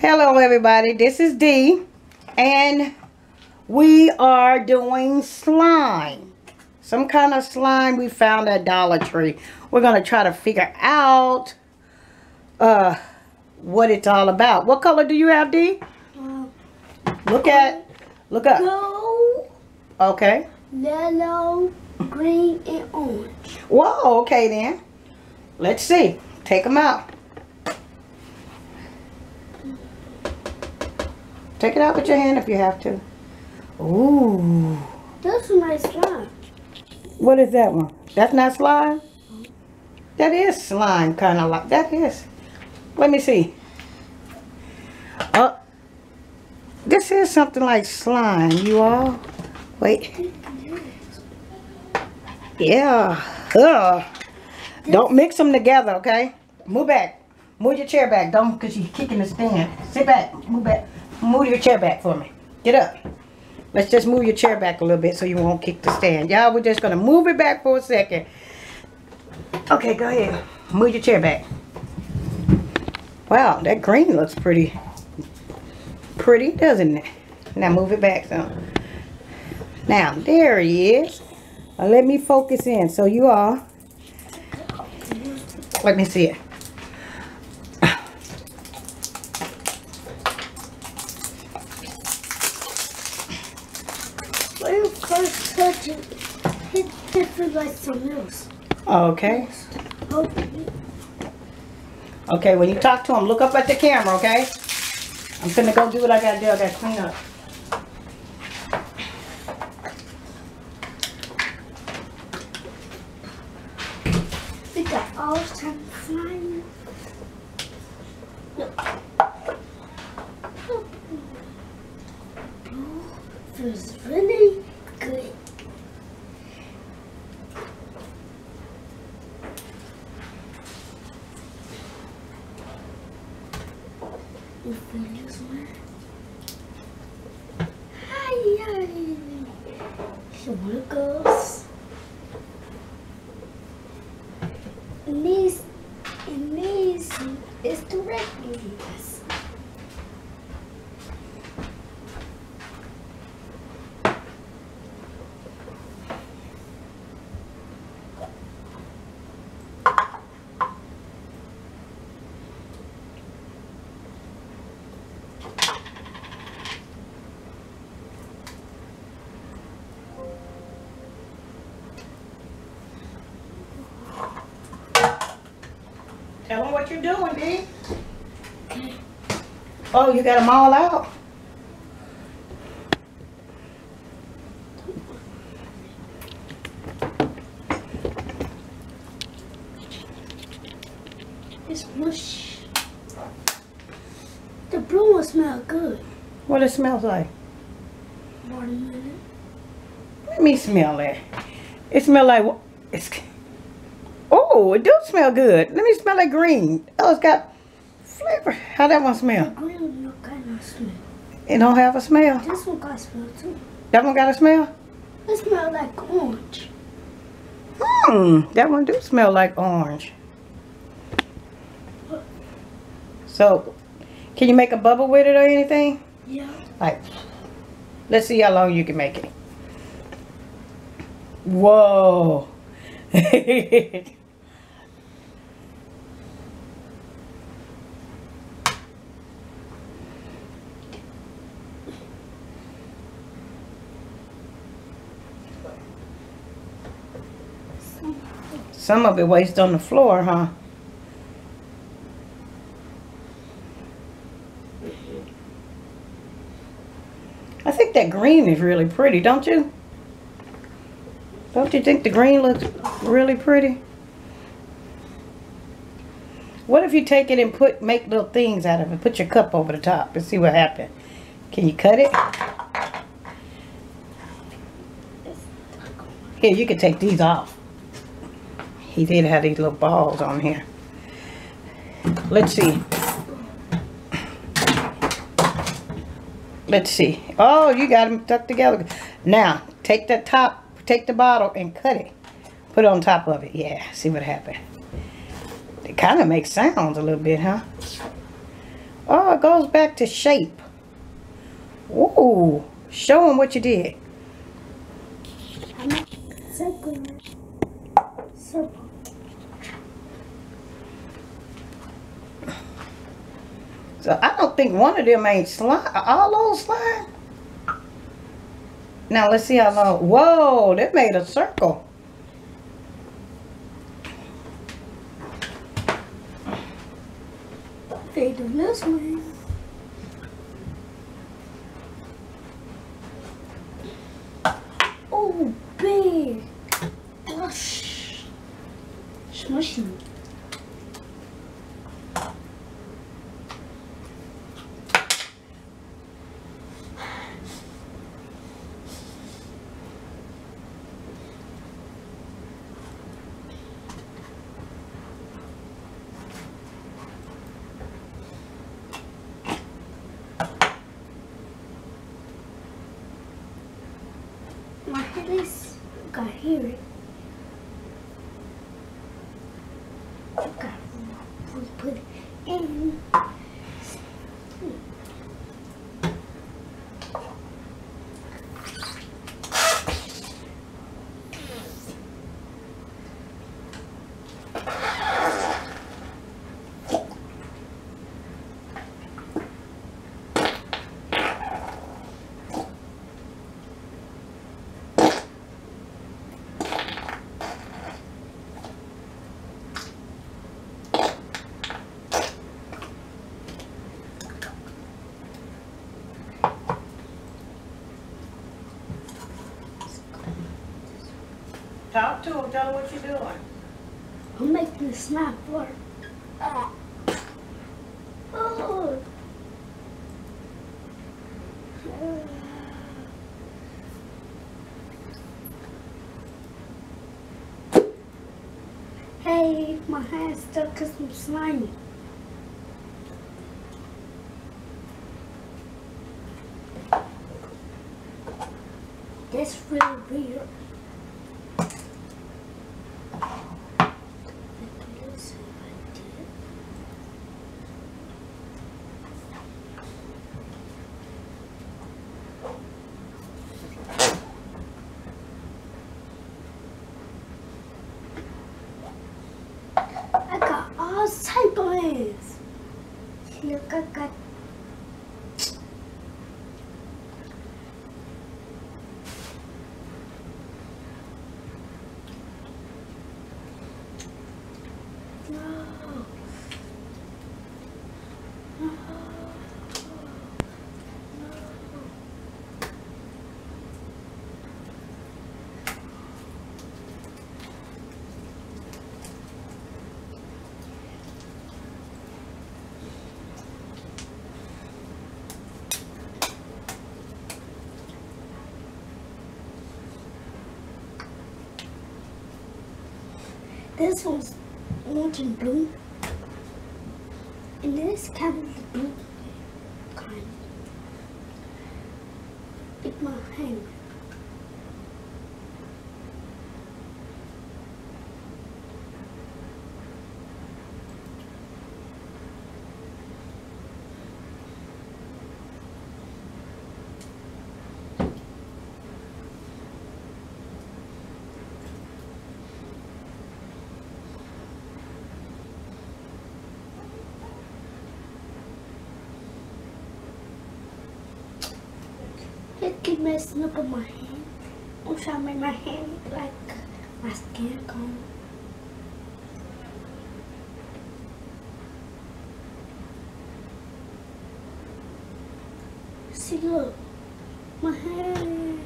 Hello everybody, this is Dee and we are doing slime. Some kind of slime we found at Dollar Tree. We're going to try to figure out what it's all about. What color do you have, Dee? Look up. Gold, okay. Yellow, green, and orange. Whoa, okay then. Let's see. Take them out. Take it out with your hand if you have to. Ooh. That's a nice slime. What is that one? That's not slime? That is slime, kind of like. That is. Let me see. This is something like slime, you all. Wait. Yeah. Don't mix them together, okay? Move back. Move your chair back. Don't, because you're kicking the stand. Sit back. Move back. Move your chair back for me. Get up. Let's just move your chair back a little bit so you won't kick the stand. Y'all, we're just going to move it back for a second. Okay, go ahead. Move your chair back. Wow, that green looks pretty. Pretty, doesn't it? Now move it back some. Now, there he is. Now, let me focus in. So you all. Let me see it. Okay. Okay, when you talk to him, look up at the camera, okay? I'm gonna go do what I gotta do. I gotta clean up. We got all time flying. There's really good. Wiggles. Amazing is directly us. Tell them what you're doing, Dee. Okay. Oh, you got them all out. It's mush. The blue one smells good. What it smells like? Watermelon. Let me smell it. It smells like. Oh, it do smell good. Let me smell that green. Oh, it's got flavor. How that one smell? The green one kind of smell. It don't have a smell. This one got a smell too. That one got a smell? It smells like orange. That one do smell like orange. So, can you make a bubble with it or anything? Yeah. Like, let's see how long you can make it. Whoa. Some of it wastes on the floor, huh? I think that green is really pretty, don't you? Don't you think the green looks really pretty? What if you take it and make little things out of it? Put your cup over the top and see what happens. Can you cut it? Here, you can take these off. He did have these little balls on here. Let's see. Let's see. Oh, you got them stuck together. Now, take the top, take the bottle and cut it. Put it on top of it. Yeah, see what happened. It kind of makes sounds a little bit, huh? Oh, it goes back to shape. Ooh, show them what you did. Circle. So I don't think one of them ain't slime. All those slime. Now let's see how long. Whoa, they made a circle. They do this way. Oh, big. Gosh. Smushy. My head is, I can hear it. I can put it in. Talk to him. Tell him what you're doing. I'm making the snap work. Oh. Hey, my hand's stuck because I'm slimy. That's really weird. Look, I got this one's orange and blue, and this kind of blue kind. With my hand. Keep messing up with my hand. I'm trying to make my hand like my skin cone. See, look, my hand.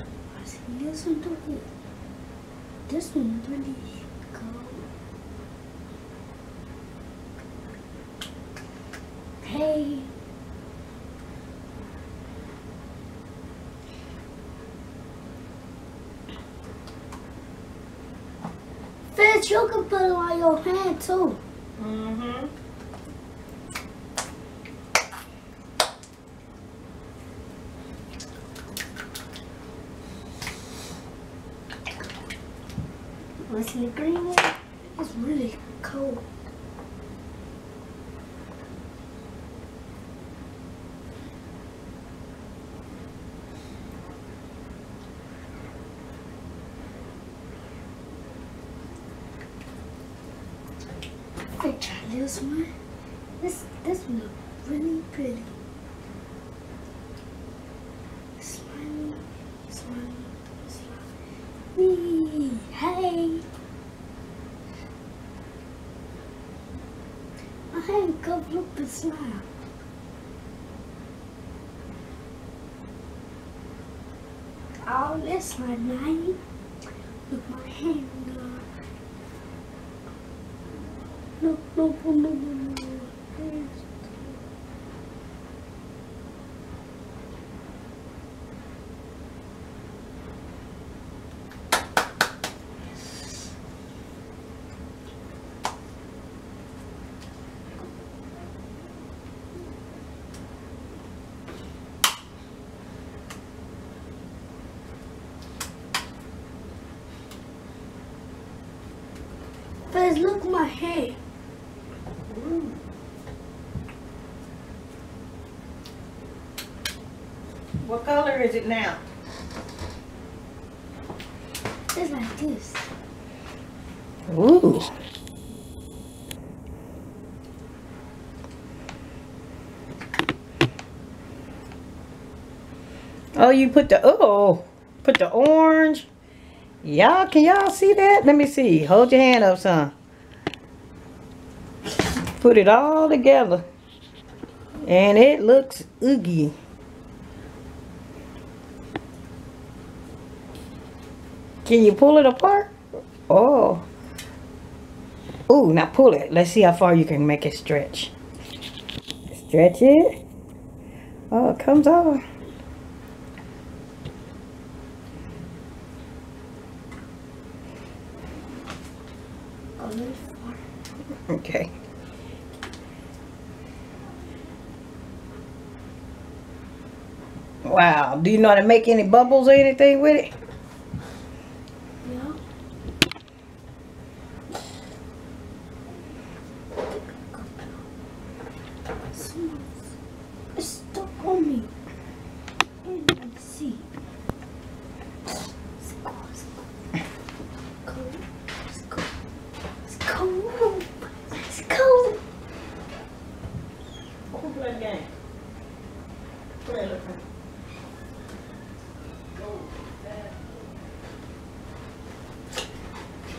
I see this one do this. This one really goes. Hey, Fitz, you can put it on your hand too. Mm-hmm. What's the green one? That's really cool. I'm gonna try this one. This one looks really pretty. Slimy, slimy, slimy. Wee, hey! My hand covered up in slime. Oh, that's slimy. Look, my hand. No, no, no, no, no, no. But look at my hair. What color is it now? It's like this. Ooh. Oh, you put the orange. Y'all, can y'all see that? Let me see. Hold your hand up, son. Put it all together. And it looks oogie. Can you pull it apart? Oh. Ooh, now pull it. Let's see how far you can make it stretch. Stretch it. Oh, it comes over. Okay. Wow. Do you know how to make any bubbles or anything with it?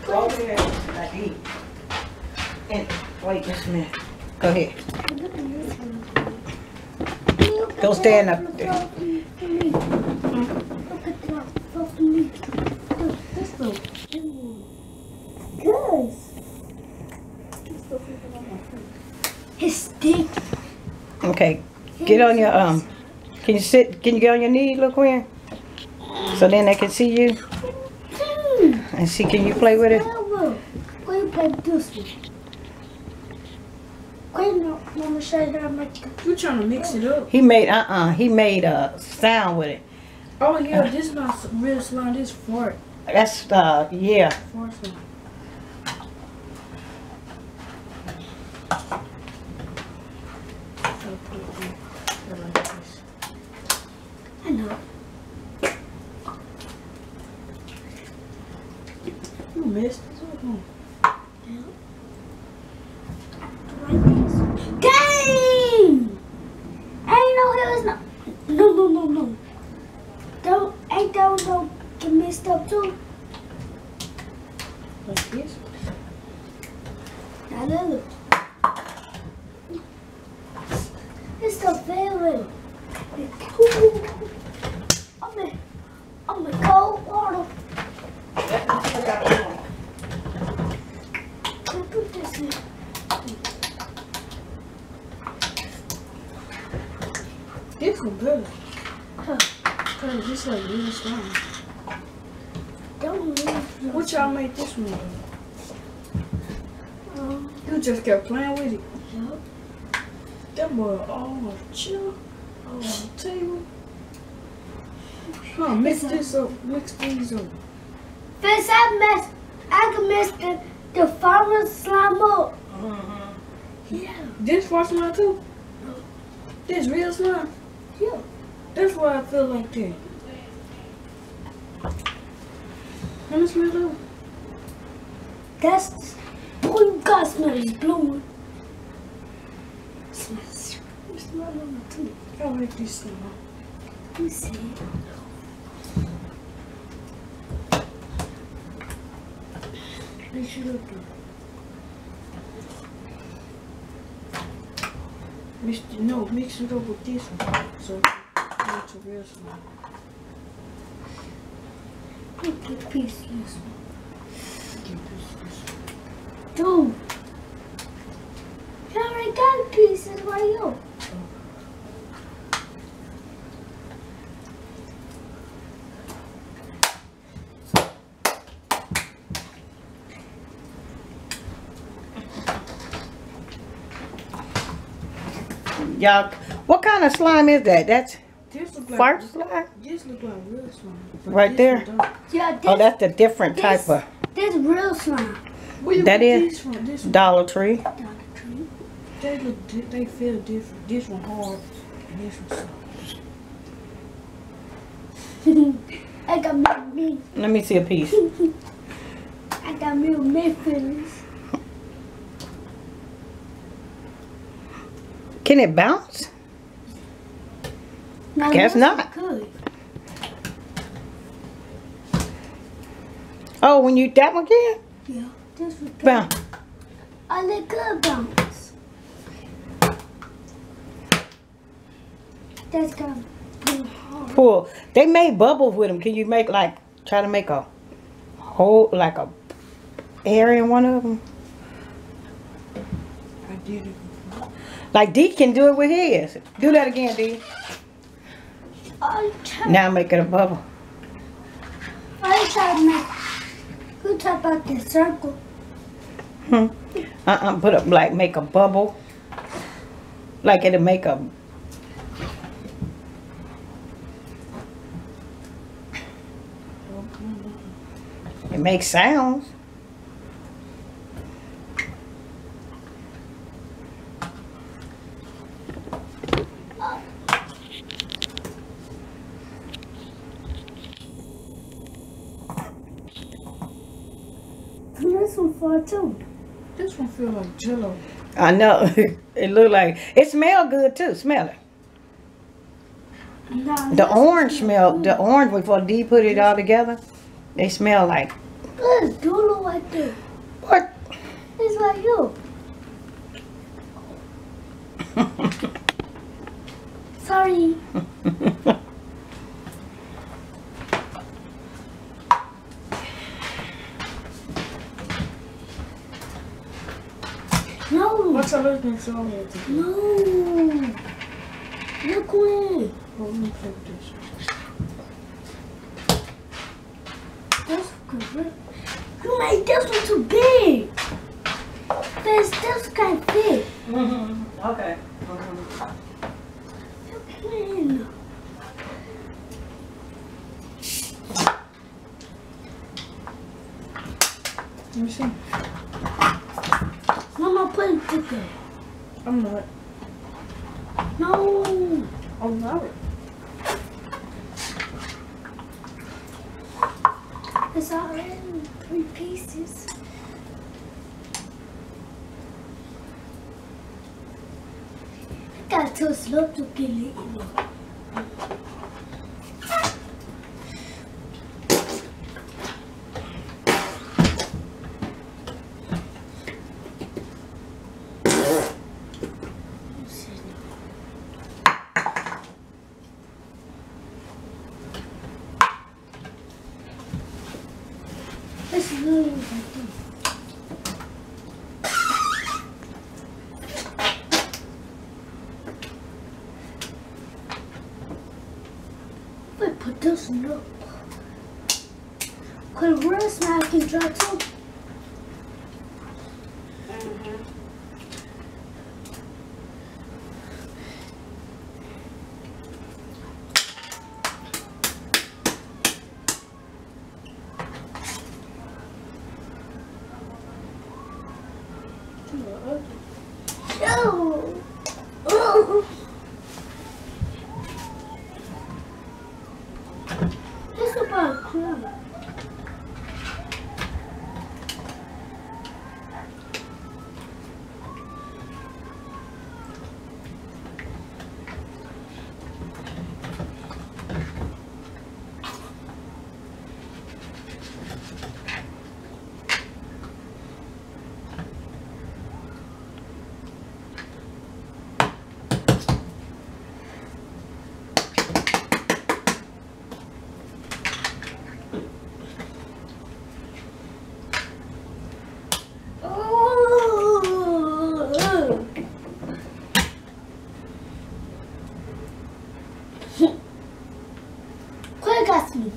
Go over there like me. And wait just a minute. Go ahead. Go stand up there. Look at that. Look at me. This one. Good. It's sticky. Okay. Get on your can you sit? Can you get on your knee, look where? So then they can see you. And see, can you play with it? Can you play this one? Can you show you how to make it? You're trying to mix it up. He made a sound with it. Oh yeah, this is not real slime. This is fart. That's yeah. Fart slime. I know. You missed this one. Yeah. Dang! Ain't no it was not. No, no, no, no. Don't, ain't that one get messed up too? Like this? Now look. It's the favorite. I'm in cold water. Put this in. This is good. Huh. Cause it's like real slime. Don't leave. What y'all made this one? You just kept playing with it. Yep. That boy all chill. Oh, table. Huh, mix this up. Mix these up. First I can mix The farmers slime up. Yeah. This for slime too? This real slime? Yeah. That's why I feel like that. Let me smell it. That's, boy, you gotta smell this blue one. Smells. Let me smell it on my tooth. I don't like this smell. Let me see. This should look good. No, mix it up with this one. So, that's a real smell. Get pieces. Dude, you already got pieces. Why you? Y'all, what kind of slime is that? That's fart slime. This look like real slime. Right there. Yeah, oh, that's a different type of. This real slime. That is Dollar Tree. Dollar Tree. They feel different. This one hard and this one soft. I got me. Let me see a piece. I got me with my feelings. Can it bounce? No, I guess not. Oh, when you that one again? Yeah, this one. Bounce. I look good bounce. That's gonna be hard. Cool. They made bubbles with them. Can you make like try to make a hole like a air in one of them? I did it before. Like Dee can do it with his. Do that again, Dee. Now make it a bubble. I try to make. Who talk about the circle? Put up like make a bubble. Like it'll make a. It makes sounds. This one far too. This one feel like jello. I know. It look like it smell good too. Smell it. No, the orange smell. Good. The orange before Dee put it all together, they smell like. It's doodle right there. What? It's like you. Sorry. What's a little bit so hard to do? No! Look away! Let me flip this. That's good. You made this one too big! This kind of big. Okay. Look away! Let me see. Mama, put it together. I'm not. No. I'm not. It's already 3 pieces. I got too slow to get it. Put this one up. Could real smile can dry too?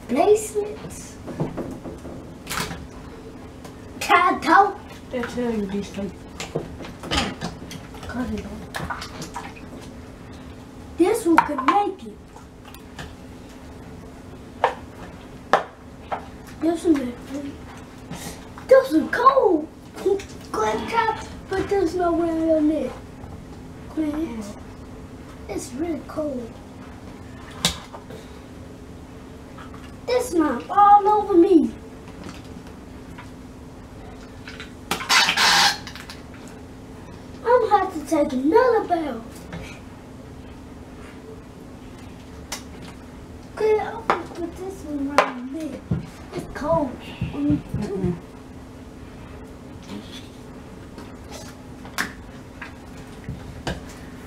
Bracelets. Can't help. That's how you do stuff. This one could make it. This one good. This one cold. Good job, but there's no way on it. It's really cold. This map all over me. I'm going to have to take another bell. Okay, I'll put this one right there. It's cold.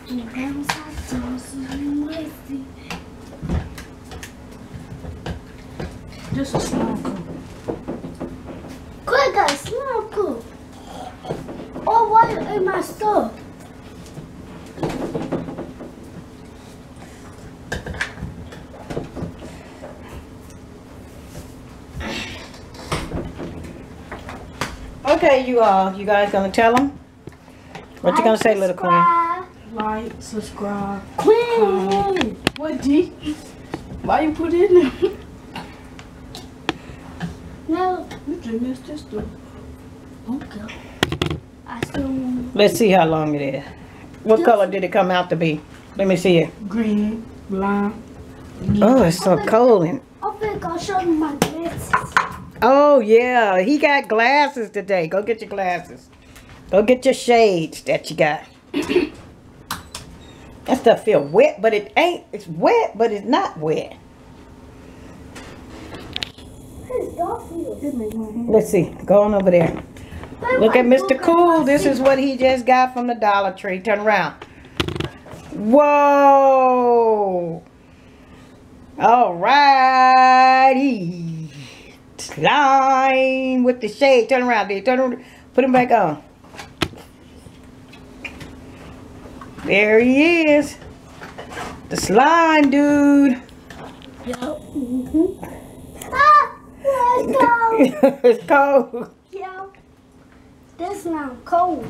And the bell's hot, so I'm wasting. Just a small cup. Quick, a small cup. Oh, what in my stuff? Okay, you guys gonna tell them? What like, you gonna say, subscribe. Little Queen? Like, subscribe. Queen! What, D? Why you put it in there? No. You just missed this too. Okay. I still. Let's see how long it is. What color did it come out to be? Let me see it. Green, lime. Oh, it's so cold. I think I'll show you my glasses. Oh, yeah. He got glasses today. Go get your glasses. Go get your shades that you got. That stuff feel wet, but it ain't. It's wet, but it's not wet. Let's see. Go on over there. Look at Mr. Cool. This is what he just got from the Dollar Tree. Turn around. Whoa. All righty. Slime with the shade. Turn around there. Turn around. Put him back on. There he is. The slime dude. Mm-hmm. It's cold. It's cold. Yeah. This now cold.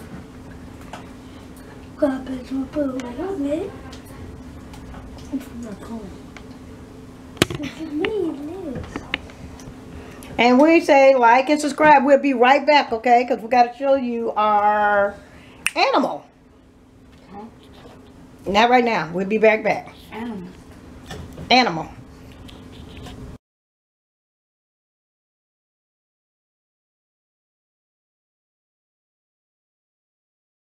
Got a picture of food right on it. It's not cold. It's me, it is. And we say like and subscribe. We'll be right back, okay? Because we got to show you our animal. Okay. Not right now. We'll be back. Animal. Animal.